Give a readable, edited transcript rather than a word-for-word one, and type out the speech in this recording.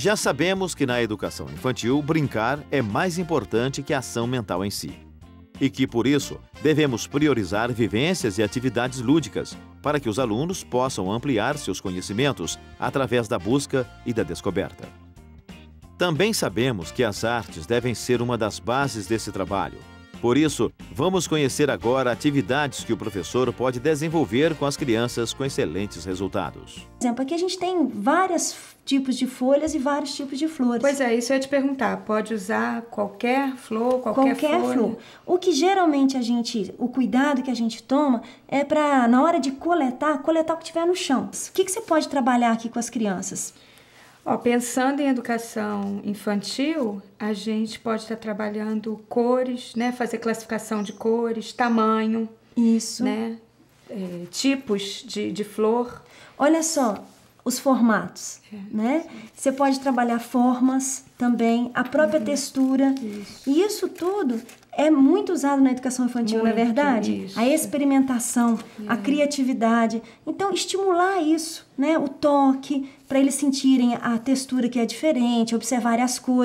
Já sabemos que na educação infantil, brincar é mais importante que a ação mental em si. E que, por isso, devemos priorizar vivências e atividades lúdicas para que os alunos possam ampliar seus conhecimentos através da busca e da descoberta. Também sabemos que as artes devem ser uma das bases desse trabalho. Por isso, vamos conhecer agora atividades que o professor pode desenvolver com as crianças com excelentes resultados. Por exemplo, aqui a gente tem vários tipos de folhas e vários tipos de flores. Pois é, isso eu ia te perguntar. Pode usar qualquer flor, qualquer flor. O que geralmente o cuidado que a gente toma é para, na hora de coletar, o que tiver no chão. O que você pode trabalhar aqui com as crianças? Ó, pensando em educação infantil, a gente pode estar trabalhando cores, né? Fazer classificação de cores, tamanho. Isso. Né? É, tipos de flor. Olha só, os formatos, né? Você pode trabalhar formas também, a própria textura. Isso. E isso tudo é muito usado na educação infantil, não é verdade? Isso. A experimentação, a criatividade. Então, estimular isso, né? O toque, para eles sentirem a textura que é diferente, observarem as cores.